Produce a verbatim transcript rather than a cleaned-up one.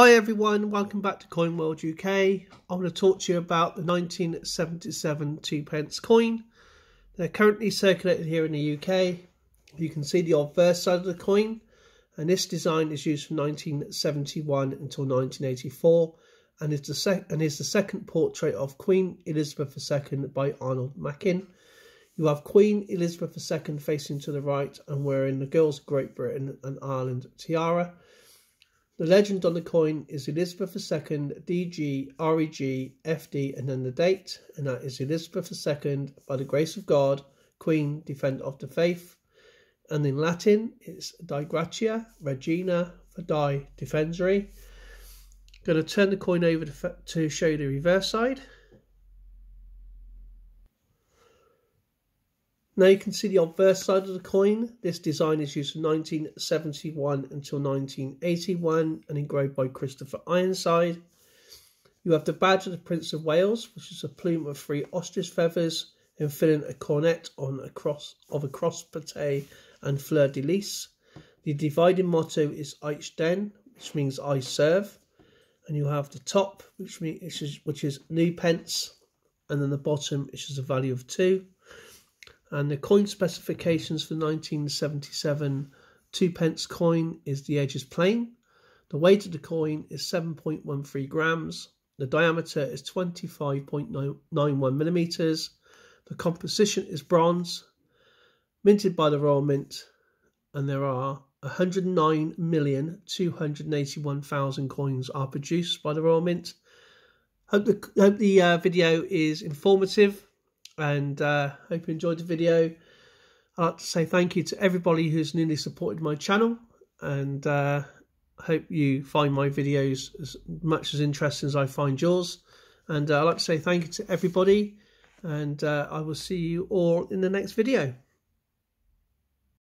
Hi everyone, welcome back to CoinWorld U K. I want to talk to you about the nineteen seventy-seven two pence coin. They're currently circulated here in the U K. You can see the obverse side of the coin, and this design is used from nineteen seventy-one until nineteen eighty-four and is the, sec and is the second portrait of Queen Elizabeth the Second by Arnold Machin. You have Queen Elizabeth the Second facing to the right and wearing the Girls of Great Britain and Ireland tiara. The legend on the coin is Elizabeth the Second, D G, R E G, F D, and then the date, and that is Elizabeth the Second, by the grace of God, Queen, Defender of the Faith. And in Latin, it's Di Gratia, Regina, Di Defensori. Going to turn the coin over to, to show you the reverse side. Now you can see the obverse side of the coin. This design is used from nineteen seventy-one until nineteen eighty-one and engraved by Christopher Ironside. You have the badge of the Prince of Wales, which is a plume of three ostrich feathers infilling a cornet on a cross of a cross pate and fleur de lis. The dividing motto is Ich den, which means I serve, and you have the top, which means which is new pence, and then the bottom, which is a value of two. And the coin specifications for nineteen seventy-seven two pence coin is the edge is plain. The weight of the coin is seven point one three grams. The diameter is twenty-five point nine one millimeters. The composition is bronze, minted by the Royal Mint, and there are one hundred nine million two hundred eighty-one thousand coins are produced by the Royal Mint. Hope the, hope the uh, video is informative. And uh, hope you enjoyed the video. I'd like to say thank you to everybody who's newly supported my channel, and uh, hope you find my videos as much as interesting as I find yours. And uh, I'd like to say thank you to everybody, and uh, I will see you all in the next video.